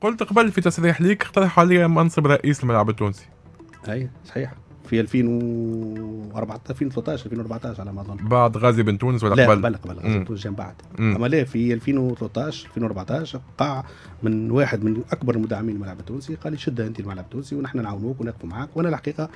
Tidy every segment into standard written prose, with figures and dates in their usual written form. قلت قبل في تصريح ليك اقترحوا علي منصب رئيس الملعب التونسي. اي صحيح، في 2013 على ما اظن، بعد غازي بن تونس ولا قبل؟ لا قبل غازي بن تونس جاء بعد. اما لا، في 2013 2014 قاع من واحد من اكبر المدعمين الملعب التونسي قال لي شد انت الملعب التونسي ونحن نعاونوك ونقفوا معاك، وانا الحقيقه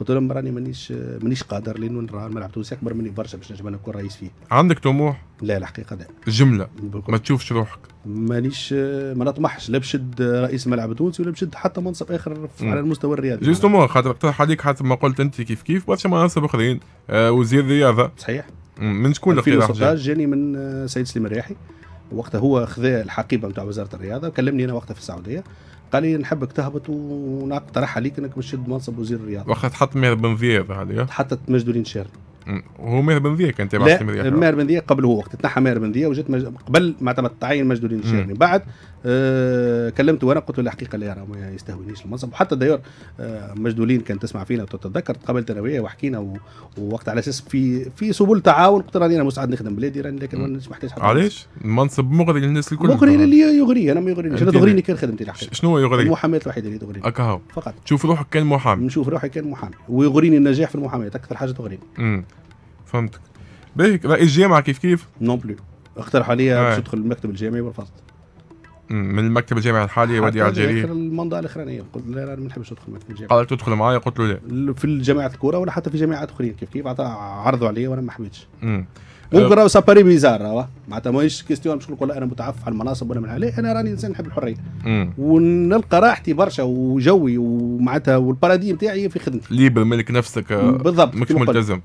قلت لهم راني مانيش قادر، لانه نرى الملعب التونسي اكبر مني برشا باش نجم نكون رئيس فيه. عندك طموح؟ لا الحقيقه لا، جمله ما تشوفش روحك؟ مانيش، ما نطمحش لا بشد رئيس الملعب التونسي ولا بشد حتى منصب اخر على المستوى الرياضي. جوستومون خاطر اقترح عليك حسب ما قلت انت كيف برشا مناصب اخرين، وزير الرياضه صحيح، من شكون الاقتراح؟ جاني من السيد سليم الرياحي، وقتها هو خذا الحقيبه نتاع وزاره الرياضه، كلمني انا وقتها في السعوديه قال لي نحبك تهبط ونقترح عليك انك تشد منصب وزير الرياضه. وقتها تحط ماهر بن ذياب عليا، حطت مجد الدين شاري. هو ماهر بن ذياب كان تابع سليم الرياحي؟ لا ماهر بن ذياب قبل، هو وقت تنحى ماهر بن ذياب وجات قبل ما تعين مجد الدين شاري. بعد كلمته وانا قلت له الحقيقه لا ما يستهونيش المنصب، وحتى داير مجد الدين كان تسمع فينا وتتذكر، تقابلت انا وياه وحكينا ووقت على اساس في سبل تعاون، قلت راني انا مساعد نخدم بلادي راني، لكن ما مش محتاج حد. علاش؟ المنصب مغري للناس الكل، مغري اللي يغري، انا ما يغرينيش، انا تغريني كان خدمتي الحقيقه. شنو يغري؟ المحاماه الوحيده اللي تغريني اكاهو فقط. تشوف روحك كان محامي؟ نشوف روحي كان محامي، ويغريني النجاح في المحاماه اكثر حاجه تغريني. فهمتك. باهيك رئيس جامعه كيف؟ نون بلو، اقترح عليا باش ندخل المكتب الجامعي ورفضت. من المكتب الجامعي الحالي وديع الجري المنظمه الاخرانيه، قلت لا انا ما نحبش ندخل المكتب الجامعي. قال تدخل معايا؟ قلت له لا، في جماعه الكره ولا حتى في جماعات اخرين كيف عرضوا عليا وانا ما حبيتش. ممكن راهو ساباري بيزار، راهو معناتها ماهيش كيستيون باش نقول انا متعفف على المناصب ولا من عليه، انا راني انسان نحب الحريه ونلقى راحتي برشا وجوي ومعناتها والبارادي نتاعي في خدمتي. ليبر ملك نفسك بالضبط، ماكش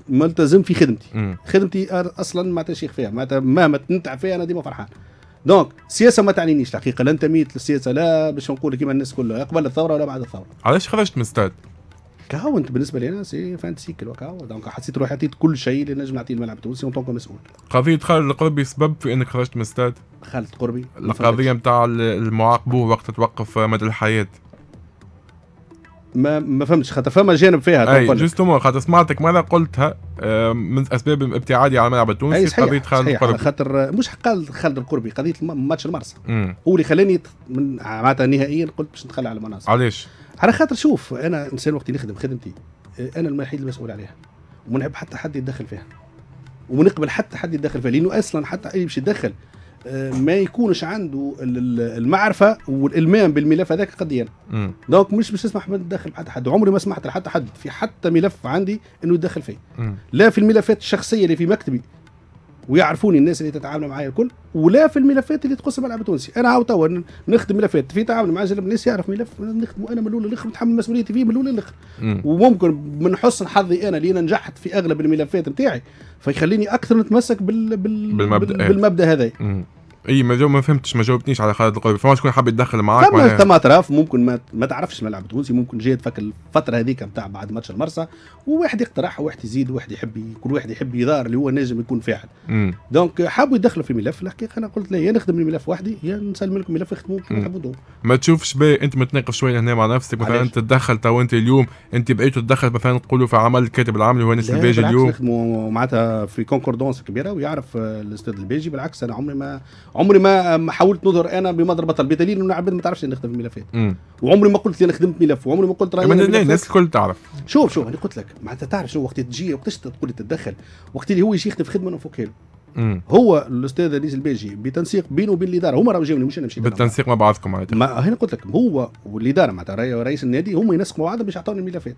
ملتزم في خدمتي. خدمتي اصلا ما تشيخ فيها، معناتها مهما نتعب فيها انا ديما فرحان. دونك السياسه ما تعنينيش الحقيقه، لا انتميت للسياسه لا باش نقول كيما الناس كلها قبل الثوره ولا بعد الثوره. علاش خرجت من ستاد؟ كهو انت بالنسبه لي انا سي فانتسيكل وكهو، دونك حسيت روحي عطيت كل شيء اللي نجم نعطيه الملعب التونسي اون طونك مسؤول. قضيه خالد القربي سبب في انك خرجت من ستاد؟ خالد قربي القضيه نتاع المعاقبوه وقت توقف مدى الحياه ما فهمتش، خاطر فما جانب فيها. اي جوستومون، خاطر سمعتك ماذا قلتها من اسباب ابتعادي على الملعب التونسي قضيه خالد القربي. خاطر مش خالد القربي، قضيه ماتش المرسى هو اللي خلاني معناتها نهائيا قلت باش نتخلى على المناصب. علاش؟ على خاطر شوف انا انسان وقت نخدم خدمتي انا الوحيد المسؤول عليها، وما نحب حتى حد يتدخل فيها ونقبل حتى حد يتدخل فيها، لانه اصلا حتى اللي باش يتدخل ما يكونش عنده المعرفه والالمام بالملف هذاك قضيا. دونك مش باش نسمح نتدخل بحتى حد، عمري ما سمحت لحتى حد في حتى ملف عندي انه يتدخل فيه، لا في الملفات الشخصيه اللي في مكتبي ويعرفوني الناس اللي تتعامل معايا الكل، ولا في الملفات اللي تخص الملعب التونسي. انا عاود توا نخدم ملفات في تعامل مع جانب الناس يعرف ملف نخدمه انا من الاول للاخر، نتحمل مسؤوليتي فيه من الاول للاخر، وممكن من حسن حظي انا لان نجحت في اغلب الملفات نتاعي فيخليني اكثر نتمسك بالمبدا هذا. اي ما فهمتش، ما جاوبتنيش على خالد القربي، فما شكون حاب يتدخل معاك؟ ثم اطراف ممكن ما تعرفش الملعب التونسي، ممكن جاي تفك الفتره هذيك نتاع بعد ماتش المرسى، وواحد يقترح وواحد يزيد وواحد يحب، كل واحد يحب يدار اللي هو نجم يكون فاعل. دونك حابوا يدخلوا في ملف، الحقيقه انا قلت لا، يا نخدم الملف وحدي يا نسلم لكم ملف يخدموه كيما تحبوا. ما تشوفش باهي انت متناقض شويه هنا مع نفسك؟ مثلا تتدخل تو انت اليوم انت بقيتو تتدخل مثلا تقولوا في عمل الكاتب العام اللي هو نسل البيجي اليوم نخدموا معناتها في كونكوردونس كبيره، ويعرف الاستاذ البيجي بالعكس انا عمري ما حاولت نظهر انا بمضربه البيت، لانه انا ما تعرفش نخدم الملفات، وعمري ما قلت لي انا خدمت ملف، وعمري ما قلت راني الناس الكل تعرف. شوف انا قلت لك معناتها تعرف شو وقت تجي وقتاش تقول تتدخل، وقت اللي هو يشيخ في خدمه نفكها له. هو الاستاذ ادريس البيجي بتنسيق بينه وبين الاداره، هما راهو جاوني مش انا مشيت بالتنسيق مع بعضكم معناتها. هنا قلت لك هو والاداره معناتها رئيس النادي هما ينسقوا مع بعضهم باش يعطوني الملفات،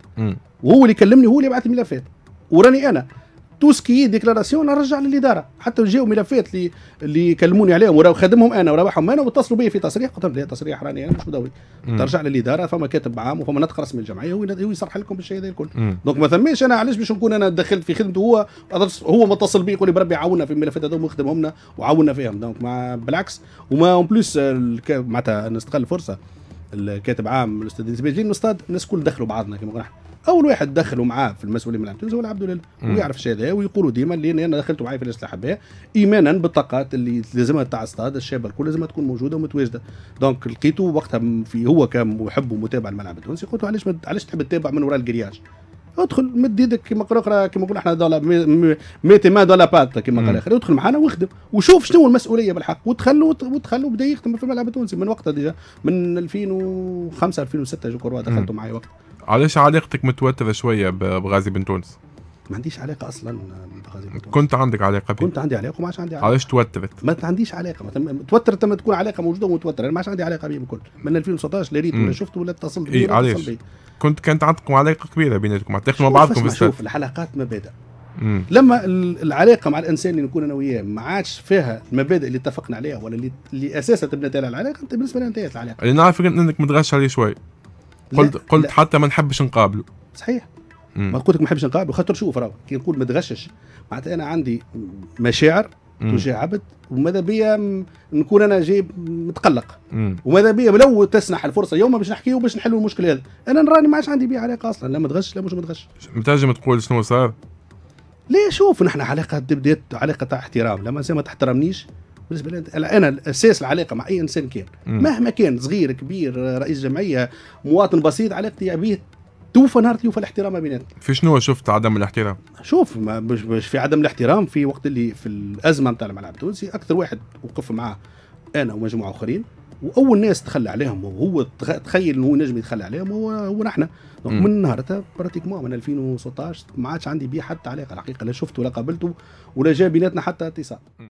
وهو اللي كلمني هو اللي بعث الملفات، وراني انا توسكي ديكلاراسيون نرجع للاداره، حتى جاو ملفات اللي كلموني عليهم وراه خدمهم انا وراوحهم انا واتصلوا بي في تصريح، قلت لهم لا تصريح راني انا مش مدوري، ترجع للاداره فما كاتب عام وفما نطق رسمي الجمعيه هو يصرح لكم بالشيء هذا الكل. دونك ما ثماش انا علاش باش نكون انا دخلت في خدمته، هو متصل بي يقول لي بربي عاوننا في الملفات هذوما وخدمهم لنا وعاوننا فيهم. دونك بالعكس، وما اون بليس معناتها نستغل الفرصه الكاتب عام الاستاذ نسبيجي الاستاذ الناس كل دخلوا بعضنا كما نحن، اول واحد دخلوا معاه في المسؤوليه من التونس هو عبد الله، ويعرف الشيء هذا ويقولوا ديما لان انا دخلت معاه في الاسلحه حباه ايمانا بالطاقات اللي لازمها تاع استاد الشاب الكل لازمها تكون موجوده ومتواجده. دونك لقيته وقتها في هو كان محب ومتابع الملعب التونسي، قلت له علاش تحب تتابع من وراء الجرياج؟ ادخل مد يدك كما قرا كما نقولوا احنا ميتي ما دولا بات كما قال الاخر، ادخل معنا واخدم وشوف شنو المسؤوليه بالحق وتخلوا بدا يخدم في ملعب تونسي من وقتها ديجا من 2005 2006 جو كروا دخلتوا معي وقت. علاش علاقتك متوتره شويه بغازي بن تونس؟ ما عنديش علاقه اصلا بغازي بن تونس. كنت عندك علاقه بيه؟ كنت عندي علاقه وما عادش عندي علاقه. علاش توترت؟ ما عنديش علاقه، توترت لما تكون علاقه موجوده ومتوتره، ما عادش عندي علاقه بيه بكل، من 2019 لا ريت ولا شفت ولا اتصلت بيه. اي علاش؟ كانت عندكم علاقه كبيره بيناتكم، تخدموا مع بعضكم بس. شوف الحلقات مبادئ. لما العلاقه مع الانسان اللي نكون انا وياه ما عادش فيها المبادئ اللي اتفقنا عليها ولا اللي اساسا تبنت عليها العلاقه، انت بالنسبه لي انتهت العلاقه. اللي نعرف انك متغش عليه شوي. قلت لا. حتى ما نحبش نقابله. صحيح. ما قلت لك ما نحبش نقابله خاطر شوف راه كي نقول متغشش معناتها انا عندي مشاعر توجه عبد وماذا بيا نكون انا جاي متقلق وماذا بيا لو تسنح الفرصه يوم باش نحكيه وباش نحلوا المشكل هذا، انا راني ما عادش عندي بيه علاقه اصلا، لا متغش لا مش متغش. تنجم تقول شنو صار؟ ليه شوف نحن علاقه بدات علاقه تاع احترام، لما انسان ما تحترمنيش بالنسبه لي انا الاساس العلاقه مع اي انسان كان مهما كان صغير كبير رئيس جمعيه مواطن بسيط علاقتي بيه توفى نهار تيوفى الاحترام بيناتنا. في شنو شفت عدم الاحترام؟ شوف مش في عدم الاحترام في وقت اللي في الازمه نتاع الملعب التونسي اكثر واحد وقف معاه انا ومجموعه اخرين واول ناس تخلى عليهم وهو تخيل انه نجم يتخلى عليهم هو نحن من نهارتها براتيكمون من 2016 ما عادش عندي بيه حتى علاقه الحقيقه، لا شفته ولا قابلته ولا جا بيناتنا حتى اتصال.